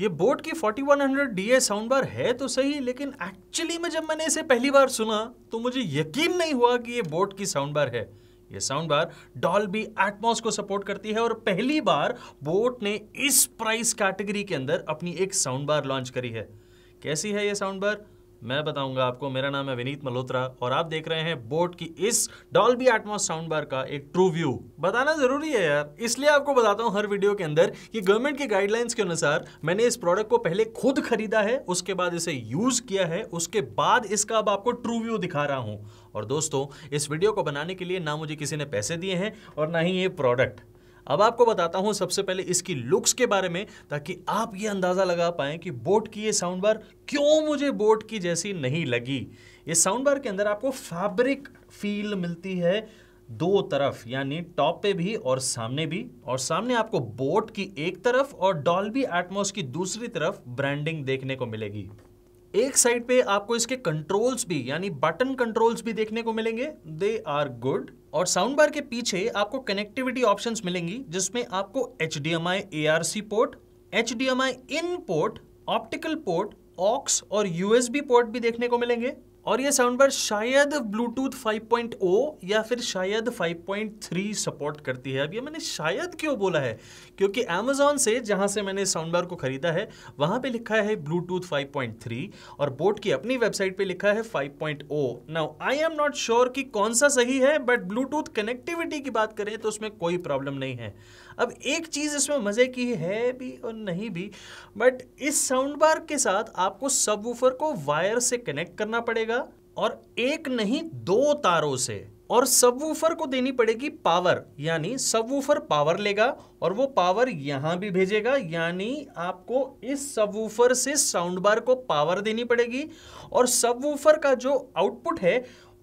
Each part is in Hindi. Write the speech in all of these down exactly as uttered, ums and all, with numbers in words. ये बोट की forty one hundred D A sound bar है तो सही, लेकिन एक्चुअली में जब मैंने इसे पहली बार सुना तो मुझे यकीन नहीं हुआ कि ये बोट की साउंड बार है। ये साउंड बार डॉल्बी एटमॉस को सपोर्ट करती है और पहली बार बोट ने इस प्राइस कैटेगरी के अंदर अपनी एक साउंड बार लॉन्च करी है। कैसी है ये साउंड बार मैं बताऊंगा आपको। मेरा नाम है विनीत मल्होत्रा और आप देख रहे हैं बोट की इस डॉल्बी एटमॉस साउंड बार का एक ट्रू व्यू। बताना जरूरी है यार, इसलिए आपको बताता हूं हर वीडियो के अंदर कि गवर्नमेंट की गाइडलाइंस के अनुसार मैंने इस प्रोडक्ट को पहले खुद खरीदा है, उसके बाद इसे यूज किया है, उसके बाद इसका अब आपको ट्रू व्यू दिखा रहा हूं। और दोस्तों, इस वीडियो को बनाने के लिए ना मुझे किसी ने पैसे दिए हैं और ना ही ये प्रोडक्ट। अब आपको बताता हूं सबसे पहले इसकी लुक्स के बारे में, ताकि आप ये अंदाज़ा लगा पाएं कि बोट की ये साउंड बार क्यों मुझे बोट की जैसी नहीं लगी। ये साउंड बार के अंदर आपको फैब्रिक फील मिलती है दो तरफ, यानी टॉप पे भी और सामने भी। और सामने आपको बोट की एक तरफ और डॉल्बी एटमॉस की दूसरी तरफ ब्रांडिंग देखने को मिलेगी। एक साइड पे आपको इसके कंट्रोल्स भी, यानी बटन कंट्रोल्स भी देखने को मिलेंगे, दे आर गुड। और साउंड बार के पीछे आपको कनेक्टिविटी ऑप्शंस मिलेंगी, जिसमें आपको H D M I A R C port, H D M I in port, optical port, aux और यू एस बी पोर्ट भी देखने को मिलेंगे। और ये साउंड बार शायद ब्लूटूथ फाइव पॉइंट ओ या फिर शायद फाइव पॉइंट थ्री सपोर्ट करती है। अब ये मैंने शायद क्यों बोला है, क्योंकि Amazon से जहाँ से मैंने साउंड बार को खरीदा है वहाँ पे लिखा है ब्लूटूथ फाइव पॉइंट थ्री और बोट की अपनी वेबसाइट पे लिखा है five point O. Now I am not sure कि कौन सा सही है, बट ब्लूटूथ कनेक्टिविटी की बात करें तो उसमें कोई प्रॉब्लम नहीं है। अब एक चीज़ इसमें मज़े की है भी और नहीं भी, बट इस साउंड बार के साथ आपको सबवूफर को वायर से कनेक्ट करना पड़ेगा, और एक नहीं दो तारों से। और सबवूफर को देनी पड़ेगी पावर, यानी सबवूफर पावर लेगा और वो पावर यहां भी भेजेगा, यानी आपको इस सबवूफर से साउंड बार को पावर देनी पड़ेगी। और सबवूफर का जो आउटपुट है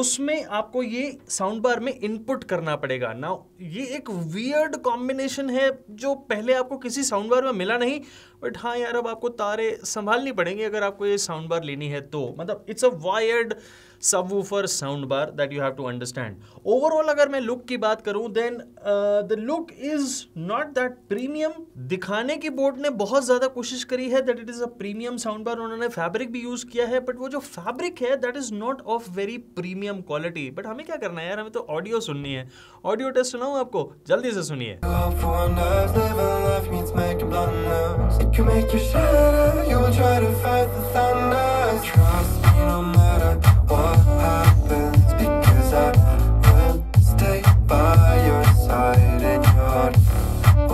उसमें आपको ये साउंड बार में इनपुट करना पड़ेगा। नाउ ये एक वियर्ड कॉम्बिनेशन है जो पहले आपको किसी साउंड बार में मिला नहीं, बट हाँ यार, अब आपको तारे संभालनी पड़ेंगे अगर आपको ये साउंड बार लेनी है तो। मतलब it's a wired subwoofer sound bar that you have to understand. Overall अगर मैं लुक की बात करूं then the look is not that premium. दिखाने की बोर्ड ने बहुत ज़्यादा कोशिश करी है that it is a premium sound bar. उन्होंने फैब्रिक भी यूज़ किया है, बट वो जो फैब्रिक है that is not of very premium quality. But हमें क्या करना है यार, हमें तो ऑडियो सुननी है। ऑडियो टेस्ट सुनाऊँ आपको, जल्दी से सुनिए। What happens because I will stay by your side and your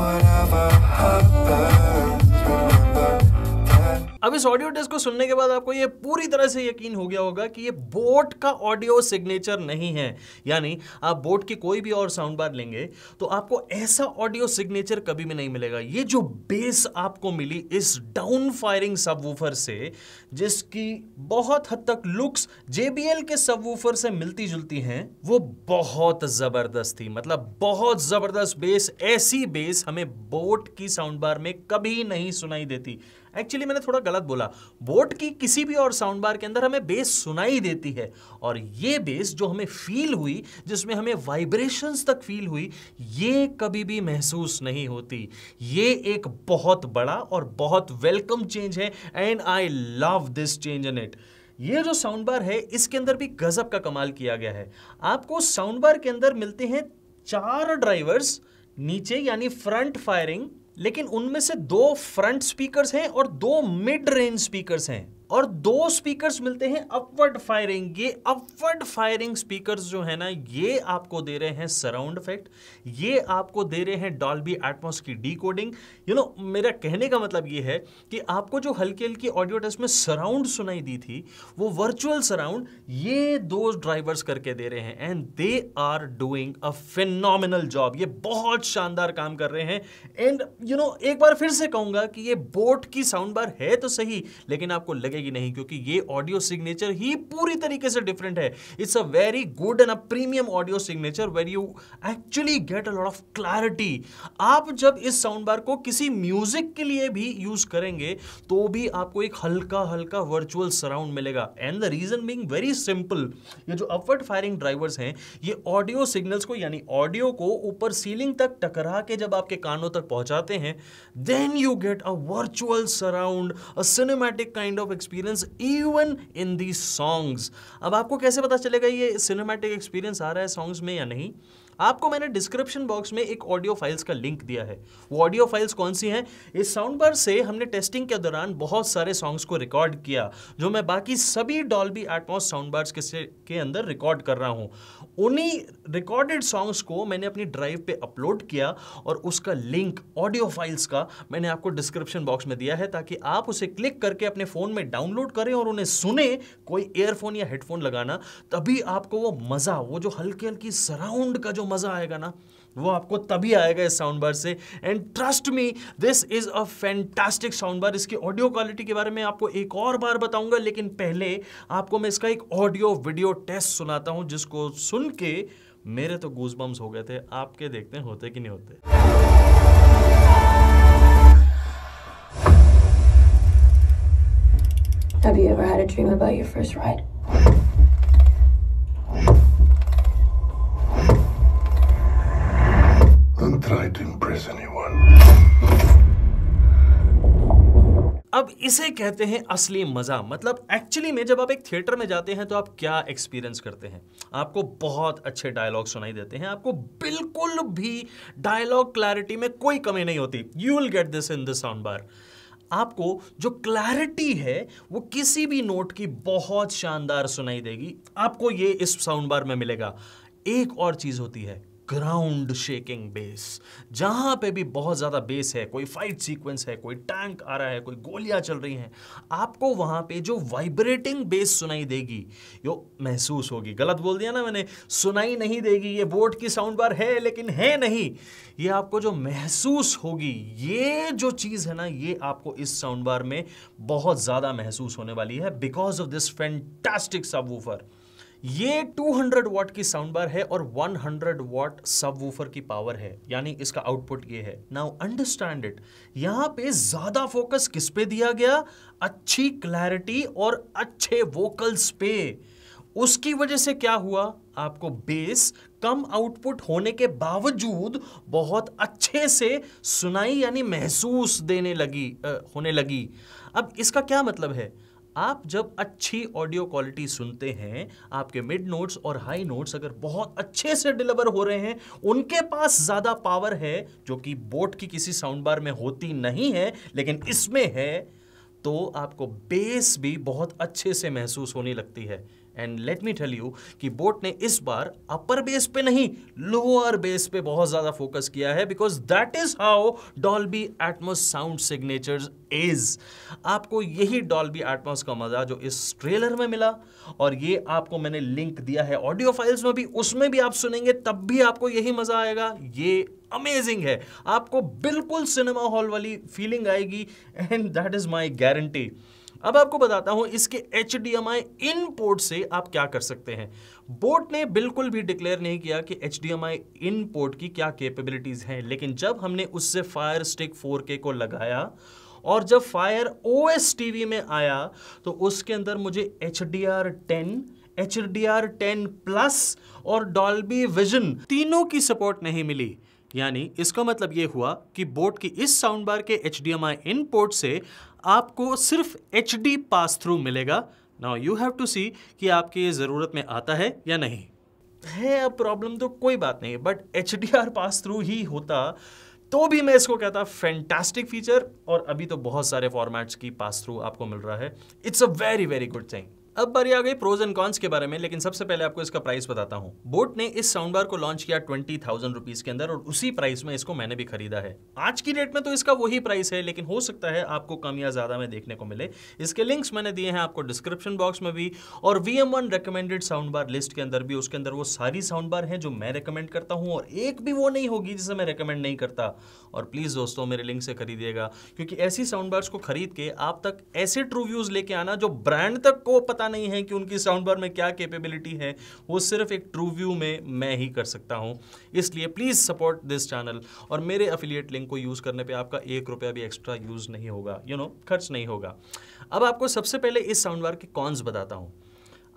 whatever happens remember that। अब इस ऑडियो टेस्ट को सुनने के बाद आपको ये पूरी तरह से यकीन हो गया होगा कि ये बोट का ऑडियो सिग्नेचर नहीं है, यानी आप बोट की कोई भी और साउंड बार लेंगे तो आपको ऐसा ऑडियो सिग्नेचर कभी भी नहीं मिलेगा। ये जो बेस आपको मिली इस डाउन फायरिंग सबवूफर से, जिसकी बहुत हद तक लुक्स जे बी एल के सबवूफर से मिलती जुलती हैं, वो बहुत ज़बरदस्त थी। मतलब बहुत ज़बरदस्त बेस, ऐसी बेस हमें बोट की साउंड बार में कभी नहीं सुनाई देती। एक्चुअली मैंने थोड़ा गलत बोला, बोट की किसी भी और साउंड बार के अंदर हमें बेस सुनाई देती है, और ये बेस जो हमें फील हुई, जिसमें हमें वाइब्रेशंस तक फील हुई, ये कभी भी महसूस नहीं होती। ये एक बहुत बड़ा और बहुत वेलकम चेंज है and I love this change in it. ये जो साउंड बार है इसके अंदर भी गजब का कमाल किया गया है। आपको साउंड बार के अंदर मिलते हैं चार ड्राइवर्स नीचे, यानी फ्रंट फायरिंग, लेकिन उनमें से दो फ्रंट स्पीकर्स हैं और दो मिड रेंज स्पीकर्स हैं, और दो स्पीकर्स मिलते हैं अपवर्ड फायरिंग। ये अपवर्ड फायरिंग स्पीकर्स जो है ना, ये आपको दे रहे हैं सराउंड इफेक्ट, ये आपको दे रहे हैं डॉल्बी एटमॉस की डीकोडिंग। यू नो, मेरा कहने का मतलब ये है कि आपको जो हल्की हल्की ऑडियो टेस्ट में सराउंड सुनाई दी थी वो वर्चुअल सराउंड ये दो ड्राइवर्स करके दे रहे हैं, and they are doing a phenomenal job. ये बहुत शानदार काम कर रहे हैं। एंड यू नो, एक बार फिर से कहूँगा कि ये बोट की साउंड बार है तो सही, लेकिन आपको लगे बचेगी नहीं, क्योंकि ये ऑडियो सिग्नेचर ही पूरी तरीके से डिफरेंट है. It's a very good and a premium audio signature where you actually get a lot of clarity. आप जब इस साउंड बार को किसी म्यूजिक के लिए भी यूज करेंगे तो भी आपको एक हल्का हल्का वर्चुअल सराउंड मिलेगा. And the reason being very simple, ये जो अपवर्ड फायरिंग ड्राइवर्स हैं ये ऑडियो सिग्नल्स को यानी ऑडियो को ऊपर सीलिंग तक टकरा के जब आपके कानों तक पहुंचाते हैं then you get a virtual surround, a cinematic kind of experience even in the songs. अब आपको कैसे पता चलेगा ये सिनेमैटिक एक्सपीरियंस आ रहा है सॉन्ग्स में या नहीं? आपको मैंने डिस्क्रिप्शन बॉक्स में एक ऑडियो फाइल्स का लिंक दिया है. वो ऑडियो फाइल्स कौन सी हैं? इस साउंड बार से हमने टेस्टिंग के दौरान बहुत सारे सॉन्ग्स को रिकॉर्ड किया जो मैं बाकी सभी डॉल्बी एटमॉस साउंड बार्स के, के अंदर रिकॉर्ड कर रहा हूँ. उन्हीं रिकॉर्डेड सॉन्ग्स को मैंने अपनी ड्राइव पे अपलोड किया और उसका लिंक ऑडियो फाइल्स का मैंने आपको डिस्क्रिप्शन बॉक्स में दिया है ताकि आप उसे क्लिक करके अपने फ़ोन में डाउनलोड करें और उन्हें सुने. कोई ईयरफोन या हेडफोन लगाना, तभी आपको वो मज़ा, वो जो हल्की हल्की सराउंड का जो मजा आएगा ना, वो आपको तभी आएगा इस साउंड बार से. And trust me, this is a fantastic sound bar. इसकी ऑडियो क्वालिटी के बारे में आपको एक और बार बताऊंगा, लेकिन पहले आपको मैं इसका एक ऑडियो वीडियो टेस्ट सुनाता हूं जिसको सुन के मेरे तो गूजबम्स हो गए थे. आपके देखते हैं होते कि नहीं होते. Try to impress anyone. अब इसे कहते हैं असली मज़ा. मतलब एक्चुअली में जब आप एक थिएटर में जाते हैं तो आप क्या एक्सपीरियंस करते हैं? आपको बहुत अच्छे डायलॉग सुनाई देते हैं, आपको बिल्कुल भी डायलॉग क्लैरिटी में कोई कमी नहीं होती. You will get this in this sound bar. आपको जो क्लैरिटी है वो किसी भी नोट की बहुत शानदार सुनाई देगी. आपको ये इस साउंड बार में मिलेगा. एक और चीज़ होती है ग्राउंड शेकिंग बेस. जहाँ पे भी बहुत ज़्यादा बेस है, कोई फाइट सीक्वेंस है, कोई टैंक आ रहा है, कोई गोलियाँ चल रही हैं, आपको वहाँ पे जो वाइब्रेटिंग बेस सुनाई देगी यो महसूस होगी. गलत बोल दिया ना मैंने, सुनाई नहीं देगी. ये बोट की साउंड बार है लेकिन है नहीं. ये आपको जो महसूस होगी, ये जो चीज़ है ना, ये आपको इस साउंड बार में बहुत ज़्यादा महसूस होने वाली है because of this fantastic subwoofer. ये दो सौ वॉट की साउंड बार है और सौ वॉट सबवूफर की पावर है, यानी इसका आउटपुट ये है. Now understand it. यहाँ पे ज़्यादा फोकस किस पे दिया गया? अच्छी क्लैरिटी और अच्छे वोकल्स पे. उसकी वजह से क्या हुआ? आपको बेस कम आउटपुट होने के बावजूद बहुत अच्छे से सुनाई यानी महसूस देने लगी आ, होने लगी. अब इसका क्या मतलब है? आप जब अच्छी ऑडियो क्वालिटी सुनते हैं, आपके मिड नोट्स और हाई नोट्स अगर बहुत अच्छे से डिलीवर हो रहे हैं, उनके पास ज़्यादा पावर है जो कि बोट की किसी साउंड बार में होती नहीं है लेकिन इसमें है, तो आपको बेस भी बहुत अच्छे से महसूस होने लगती है. And let me tell you कि बोट ने इस बार अपर बेस पे नहीं, लोअर बेस पे बहुत ज़्यादा फोकस किया है because that is how Dolby Atmos sound signatures is. आपको यही डॉल्बी एटमॉस का मज़ा जो इस ट्रेलर में मिला, और ये आपको मैंने लिंक दिया है ऑडियो फाइल्स में भी, उसमें भी आप सुनेंगे तब भी आपको यही मज़ा आएगा. ये अमेजिंग है. आपको बिल्कुल सिनेमा हॉल वाली फीलिंग आएगी and that is my guarantee. अब आपको बताता हूं इसके H D M I in port से आप क्या कर सकते हैं. बोट ने बिल्कुल भी डिक्लेयर नहीं किया कि H D M I in port की क्या कैपेबिलिटीज़ हैं, लेकिन जब हमने उससे फायर स्टिक फोर K को लगाया और जब फायर O S टीवी में आया तो उसके अंदर मुझे H D R ten, H D R ten plus और डॉल्बी विजन तीनों की सपोर्ट नहीं मिली. यानी इसका मतलब ये हुआ कि बोट की इस साउंड बार के H D M I in port से आपको सिर्फ H D पास थ्रू मिलेगा. Now you have to see कि आपकी ये ज़रूरत में आता है या नहीं है. अब प्रॉब्लम तो कोई बात नहीं, but H D R pass through ही होता तो भी मैं इसको कहता फैंटास्टिक फीचर. और अभी तो बहुत सारे फॉर्मेट्स की पास थ्रू आपको मिल रहा है. It's a very very good thing. अब बारी आ गई प्रोज एंड कॉन्स के बारे में, लेकिन सबसे पहले आपको इसका प्राइस बताता हूँ। बोट ने इस साउंड बार को लॉन्च किया ट्वेंटी थाउजेंड रुपीज के अंदर और उसी प्राइस में इसको मैंने भी खरीदा है। आज की डेट में तो इसका वही प्राइस है, लेकिन हो सकता है आपको कम या ज्यादा में देखने को मिले। इसके लिंक्स मैंने दिए हैं आपको डिस्क्रिप्शन बॉक्स में भी, और V M one recommended sound bar list के अंदर भी, उसके अंदर वो सारी साउंड बार है जो मैं रिकमेंड करता हूँ और एक भी वो नहीं होगी जिसे मैं रिकमेंड नहीं करता। और प्लीज दोस्तों मेरे लिंक से खरीदिएगा, क्योंकि ऐसी साउंड बार्स को खरीद के आप तक ऐसे रिव्यूज लेके आना जो ब्रांड तक को पता नहीं है कि उनकी साउंड बार में क्या कैपेबिलिटी है, वो सिर्फ एक ट्रू व्यू में मैं ही कर सकता हूं। इसलिए प्लीज सपोर्ट दिस चैनल, और मेरे एफिलिएट लिंक को यूज करने पे आपका एक रुपया भी एक्स्ट्रा यूज नहीं होगा, यू नो खर्च नहीं होगा। अब आपको सबसे पहले इस साउंड बार के कॉन्स बताता हूं।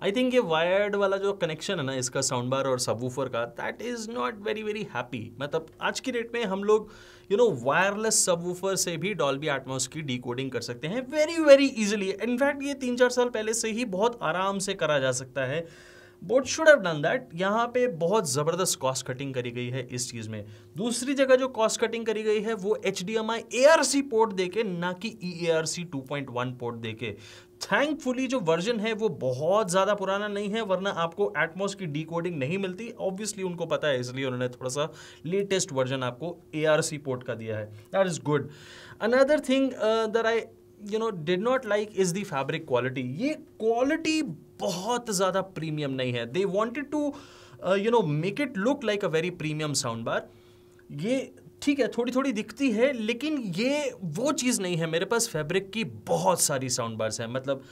आई थिंक ये वायर्ड वाला जो कनेक्शन है ना इसका साउंड बार और सबवूफर का, that is not very very happy. मतलब आज की डेट में हम लोग यू नो वायरलेस सबवूफर से भी डॉल्बी एटमॉस की डीकोडिंग कर सकते हैं वेरी वेरी इजीली। इनफैक्ट ये तीन चार साल पहले से ही बहुत आराम से करा जा सकता है। Boat should have done that. यहाँ पे बहुत ज़बरदस्त कॉस्ट कटिंग करी गई है इस चीज़ में। दूसरी जगह जो कॉस्ट कटिंग करी गई है वो H D M I A R C port देके, ना कि E A R C two point one port देके। थैंकफुली जो वर्जन है वो बहुत ज़्यादा पुराना नहीं है, वरना आपको एटमॉस की डीकोडिंग नहीं मिलती। ऑब्वियसली उनको पता है, इसलिए उन्होंने थोड़ा सा लेटेस्ट वर्जन आपको A R C पोर्ट का दिया है। That is good. Another thing that I you know did not like is the fabric quality. ये क्वालिटी बहुत ज़्यादा प्रीमियम नहीं है। They wanted to you know make it look like a very premium sound bar. ये ठीक है, थोड़ी थोड़ी दिखती है, लेकिन ये वो चीज़ नहीं है। मेरे पास फैब्रिक की बहुत सारी साउंड बार्स हैं। मतलब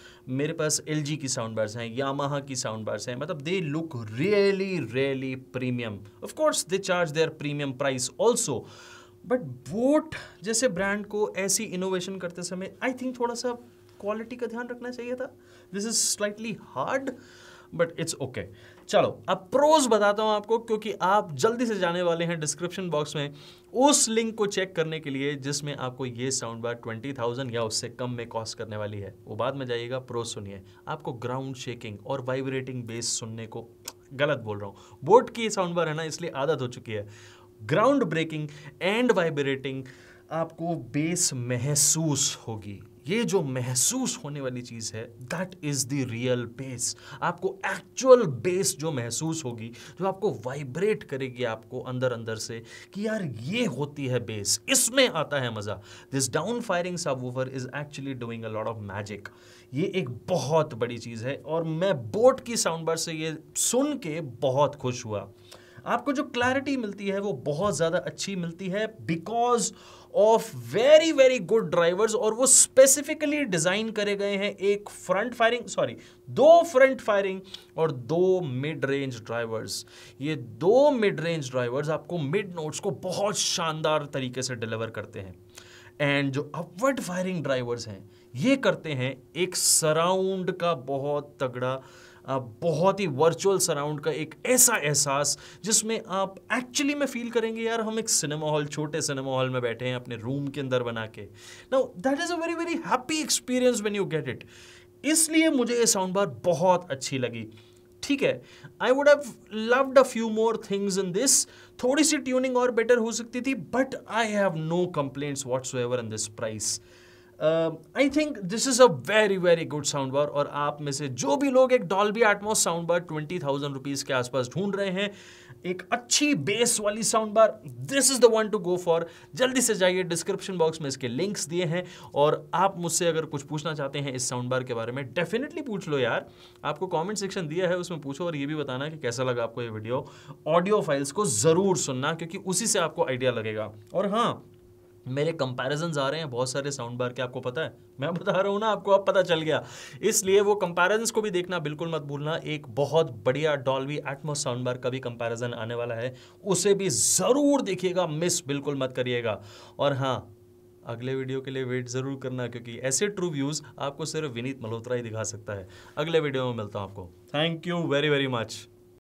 मेरे पास L G की साउंड बार्स हैं, यामाहा की साउंड बार्स हैं। मतलब they look really really premium. Of course they charge their premium price also, but boat जैसे ब्रांड को ऐसी इनोवेशन करते समय आई थिंक थोड़ा सा क्वालिटी का ध्यान रखना चाहिए था। This is slightly hard but it's okay. चलो अब प्रोज बताता हूँ आपको, क्योंकि आप जल्दी से जाने वाले हैं डिस्क्रिप्शन बॉक्स में उस लिंक को चेक करने के लिए जिसमें आपको ये साउंड बार ट्वेंटी थाउजेंड या उससे कम में कॉस्ट करने वाली है। वो बाद में जाइएगा, प्रोज सुनिए। आपको ग्राउंड शेकिंग और वाइब्रेटिंग बेस सुनने को, गलत बोल रहा हूँ, बोट की साउंड बार है ना इसलिए आदत हो चुकी है, ग्राउंड ब्रेकिंग एंड वाइब्रेटिंग आपको बेस महसूस होगी। ये जो महसूस होने वाली चीज़ है that is the real bass. आपको एक्चुअल बेस जो महसूस होगी, जो आपको वाइब्रेट करेगी आपको अंदर अंदर से कि यार ये होती है बेस, इसमें आता है मज़ा। This down firing subwoofer is actually doing a lot of magic. ये एक बहुत बड़ी चीज़ है और मैं बोट की साउंड बार से ये सुन के बहुत खुश हुआ। आपको जो क्लैरिटी मिलती है वो बहुत ज़्यादा अच्छी मिलती है because of very very good drivers, और वो स्पेसिफिकली डिज़ाइन करे गए हैं एक फ्रंट फायरिंग सॉरी दो फ्रंट फायरिंग और दो मिड रेंज ड्राइवर्स। ये दो मिड रेंज ड्राइवर्स आपको मिड नोट्स को बहुत शानदार तरीके से डिलीवर करते हैं। एंड जो अपवर्ड फायरिंग ड्राइवर्स हैं ये करते हैं एक सराउंड का बहुत तगड़ा, बहुत ही वर्चुअल सराउंड का एक ऐसा एहसास जिसमें आप एक्चुअली में फील करेंगे यार हम एक सिनेमा हॉल, छोटे सिनेमा हॉल में बैठे हैं अपने रूम के अंदर बना के। Now that is a very very happy experience when you get it. इसलिए मुझे ये साउंड बार बहुत अच्छी लगी। ठीक है, I would have loved a few more things in this. थोड़ी सी ट्यूनिंग और बेटर हो सकती थी, but I have no complaints whatsoever in this price. I think this is a very very good sound bar, और आप में से जो भी लोग एक Dolby Atmos sound bar twenty thousand rupees के आसपास ढूंढ रहे हैं, एक अच्छी बेस वाली sound bar, this is the one to go for. जल्दी से जाइए, डिस्क्रिप्शन बॉक्स में इसके लिंक्स दिए हैं। और आप मुझसे अगर कुछ पूछना चाहते हैं इस साउंड बार के बारे में, डेफिनेटली पूछ लो यार। आपको कॉमेंट सेक्शन दिया है उसमें पूछो, और ये भी बताना कि कैसा लगा आपको ये वीडियो। ऑडियो फाइल्स को ज़रूर सुनना, क्योंकि उसी से आपको आइडिया लगेगा। और हाँ, मेरे कंपैरिजन्स आ रहे हैं बहुत सारे साउंड बार के, आपको पता है, मैं बता रहा हूँ ना आपको, अब पता चल गया, इसलिए वो कंपैरिजन्स को भी देखना बिल्कुल मत भूलना। एक बहुत बढ़िया डॉल्बी एटमॉस साउंड बार का भी कंपैरिजन आने वाला है, उसे भी ज़रूर देखिएगा, मिस बिल्कुल मत करिएगा। और हाँ, अगले वीडियो के लिए वेट ज़रूर करना, क्योंकि ऐसे ट्रू व्यूज़ आपको सिर्फ विनीत मल्होत्रा ही दिखा सकता है। अगले वीडियो में मिलता हूँ आपको। Thank you very very much.